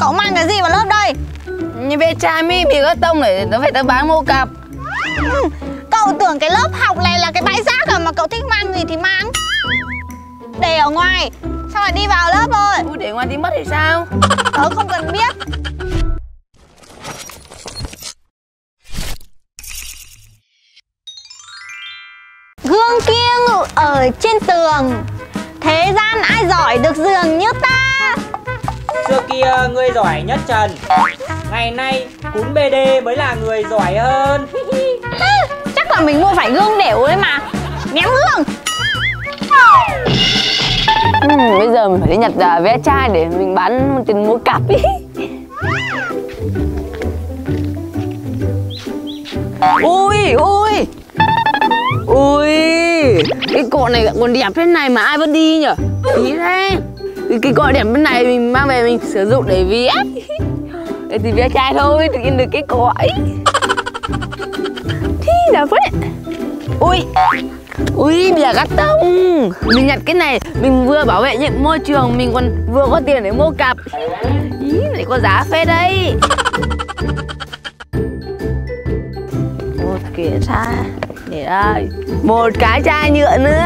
Cậu mang cái gì vào lớp đây? Như bé cha mi bị gắt tông này, nó phải tao bán mô cặp. Cậu tưởng cái lớp học này là cái bãi rác à? Mà cậu thích mang gì thì mang. Để ở ngoài, sao lại đi vào lớp rồi? Ui, để ngoài đi mất thì sao? Tớ không cần biết. Gương kia ngự ở trên tường, thế gian ai giỏi được dường như ta. Xưa kia ngươi giỏi nhất trần, ngày nay cún BD mới là người giỏi hơn. Chắc là mình mua phải gương đểu đấy mà. Ném gương. Bây giờ mình phải đi nhặt vé chai để mình bán tiền mua cặp ý. Ui ui ui, cái cọ này còn đẹp thế này mà ai vẫn đi nhở? Ý thế. Cái cọ đẹp bên này mình mang về mình sử dụng để vé. Để thì vé chai thôi, tự nhiên được cái cọ ấy. Thì đẹp đấy. Ui ui, bìa cắt tông. Mình nhặt cái này, mình vừa bảo vệ nhận môi trường, mình còn vừa có tiền để mua cặp. Ý, này có giá phê đây. Một cái chai, để đây. Một cái chai nhựa nữa.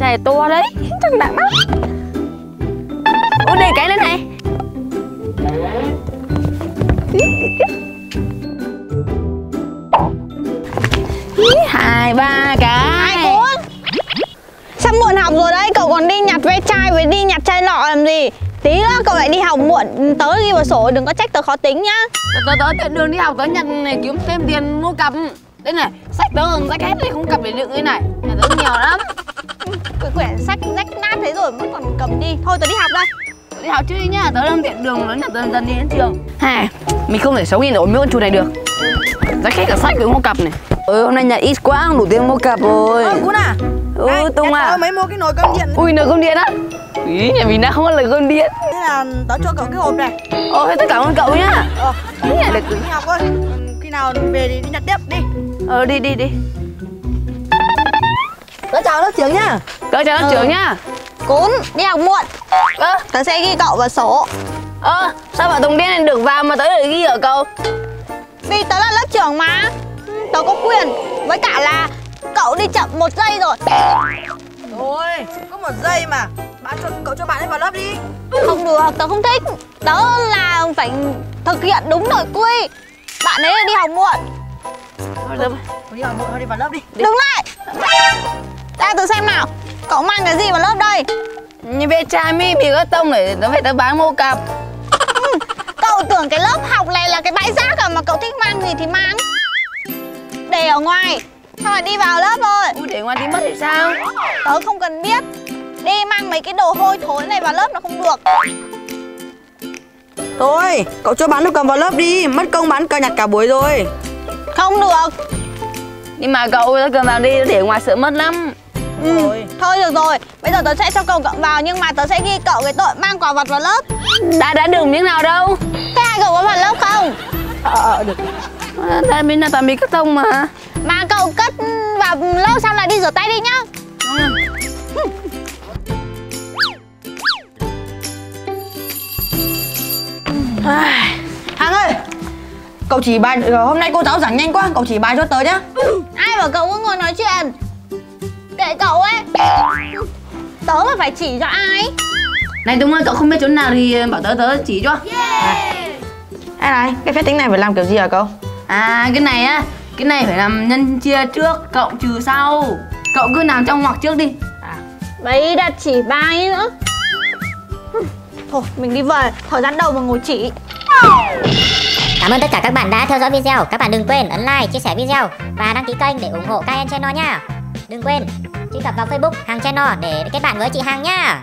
Chai to đấy, chắc nặng lắm. Ôi, để cái lên này. Hai ba cái. Hai cuốn. Sắp muộn học rồi đấy, cậu còn đi nhặt ve chai với đi nhặt chai lọ làm gì? Tí nữa cậu lại đi học muộn, tớ ghi vào sổ, đừng có trách tớ khó tính nhá. Tớ tiện đường đi học, tớ nhặt này kiếm thêm tiền mua cặp. Đây này, sách tớ còn rách hết này, không cặp để đựng cái này. Nhà tớ nhiều lắm. Cái quyển sách rách nát thế rồi vẫn còn cầm đi. Thôi tớ đi học đây. Tớ đi học trước đi nhá, tớ đang tiện đường lớn, nhà tớ dần đi đến trường. Hà, mình không thể sống yên ở mấy con chuột này được. Rách hết cả sách với mua cặp này. Ôi, hôm nay nhặt ít quá, không đủ tiền mua cặp rồi. Ơ, Cún à? Ừ, Tùng à, mới mua cái nồi cơm điện. Ui, nồi cơm điện á? Ý, nhà mình đang không có nồi cơm điện. Thế là tớ cho cậu cái hộp này. Ồ, thế tất cả con cậu nhá. Ý là được. Đi học thôi, khi nào về thì đi nhặt tiếp, đi. Đi. Tớ chào lớp trưởng nhá. Tớ chào lớp trưởng nhá. Cún, đi học muộn. Tớ sẽ ghi cậu vào sổ. Sao mà Tùng Điên này được vào mà tớ lại ghi ở cậu? Vì tớ là lớp trưởng mà. Tớ có quyền, với cả là cậu đi chậm 1 giây rồi. Thôi, có 1 giây mà. Cậu cho bạn ấy vào lớp đi. Không được, tớ không thích. Tớ là phải thực hiện đúng nội quy. Bạn ấy đi học muộn. Thôi đi học muộn, thôi đi vào lớp đi. Đứng lại. Ra tớ xem nào. Cậu mang cái gì vào lớp đây? Như bé cha mi bị gắt tông này, nó phải tớ bán mô cặp. Cậu tưởng cái lớp học này là cái bãi rác à? Mà cậu thích mang gì thì mang. Để ở ngoài, sao lại đi vào lớp rồi? Ui, để ngoài đi mất thì sao? Tớ không cần biết. Đi mang mấy cái đồ hôi thối này vào lớp là không được. Thôi, cậu cho bán đồ cầm vào lớp đi. Mất công bán cờ nhặt cả buổi rồi. Không được. Nhưng mà cậu cầm vào đi, để ngoài sợ mất lắm. Thôi được rồi, bây giờ tớ sẽ cho cậu cầm vào. Nhưng mà tớ sẽ ghi cậu cái tội mang quà vật vào lớp. Đã đừng miếng nào đâu. Thế ai cậu có vào lớp không? Được. Tại mình là toàn bị cất tông mà. Mà cậu cất vào lâu xong là đi rửa tay đi nhá. Hằng ơi, cậu chỉ bài hôm nay cô giáo giảng nhanh quá, cậu chỉ bài cho tớ nhá. Ai bảo cậu cứ ngồi nói chuyện. Kệ cậu ấy. Tớ mà phải chỉ cho ai. Này Tùng ơi, cậu không biết chỗ nào thì bảo tớ chỉ cho. Ai này, cái phép tính này phải làm kiểu gì hả cậu? À, cái này á, cái này phải làm nhân chia trước, cộng trừ sau. Cậu cứ làm trong ngoặc trước đi. Đấy, đặt chỉ bài nữa. Thôi, mình đi về, thời gian đầu mà ngồi chỉ. Cảm ơn tất cả các bạn đã theo dõi video. Các bạn đừng quên ấn like, chia sẻ video và đăng ký kênh để ủng hộ KN Cheno nha. Đừng quên truy cập vào Facebook Hằng Cheno để kết bạn với chị Hằng nha.